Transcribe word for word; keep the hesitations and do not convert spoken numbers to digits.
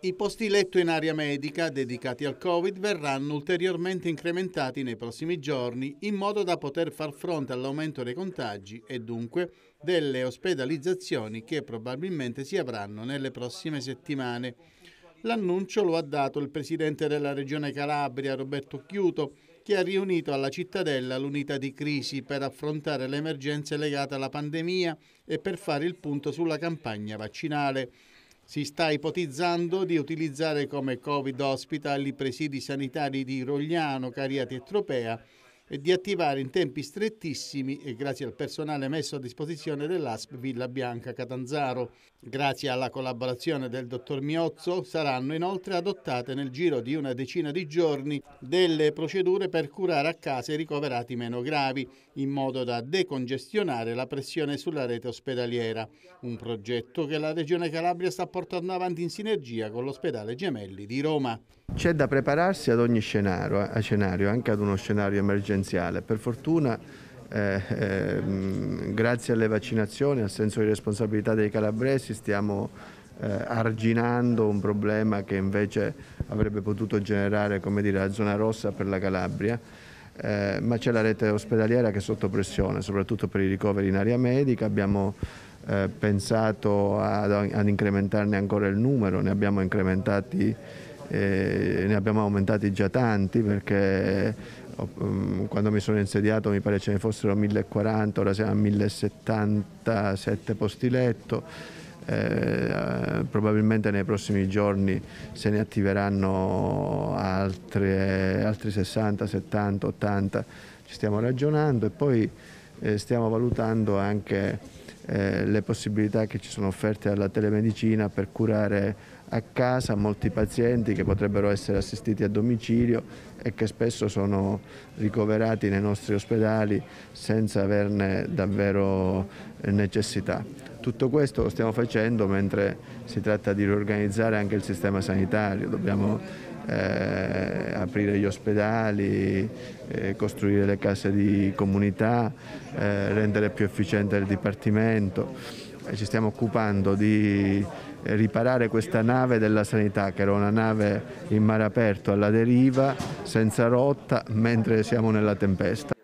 I posti letto in area medica dedicati al Covid verranno ulteriormente incrementati nei prossimi giorni in modo da poter far fronte all'aumento dei contagi e dunque delle ospedalizzazioni che probabilmente si avranno nelle prossime settimane. L'annuncio lo ha dato il presidente della Regione Calabria, Roberto Occhiuto, che ha riunito alla cittadella l'unità di crisi per affrontare le emergenze legate alla pandemia e per fare il punto sulla campagna vaccinale. Si sta ipotizzando di utilizzare come Covid hospital i presidi sanitari di Rogliano, Cariati e Tropea e di attivare in tempi strettissimi e grazie al personale messo a disposizione dell'A S P Villa Bianca Catanzaro. Grazie alla collaborazione del dottor Miozzo saranno inoltre adottate nel giro di una decina di giorni delle procedure per curare a casa i ricoverati meno gravi, in modo da decongestionare la pressione sulla rete ospedaliera, un progetto che la Regione Calabria sta portando avanti in sinergia con l'ospedale Gemelli di Roma. C'è da prepararsi ad ogni scenario, a scenario, anche ad uno scenario emergenziale. Per fortuna, eh, eh, grazie alle vaccinazioni, al senso di responsabilità dei calabresi, stiamo eh, arginando un problema che invece avrebbe potuto generare, come dire, la zona rossa per la Calabria. Eh, ma c'è la rete ospedaliera che è sotto pressione, soprattutto per i ricoveri in area medica. Abbiamo eh, pensato ad, ad incrementarne ancora il numero, ne abbiamo incrementati E ne abbiamo aumentati già tanti, perché quando mi sono insediato mi pare ce ne fossero mille e quaranta, ora siamo a mille e settantasette posti letto. Eh, probabilmente nei prossimi giorni se ne attiveranno altre, altri sessanta, settanta, ottanta, ci stiamo ragionando, e poi eh, stiamo valutando anche Eh, le possibilità che ci sono offerte dalla telemedicina per curare a casa molti pazienti che potrebbero essere assistiti a domicilio e che spesso sono ricoverati nei nostri ospedali senza averne davvero necessità. Tutto questo lo stiamo facendo mentre si tratta di riorganizzare anche il sistema sanitario. Dobbiamo Eh, aprire gli ospedali, eh, costruire le case di comunità, eh, rendere più efficiente il dipartimento. Eh, ci stiamo occupando di riparare questa nave della sanità, che era una nave in mare aperto alla deriva, senza rotta, mentre siamo nella tempesta.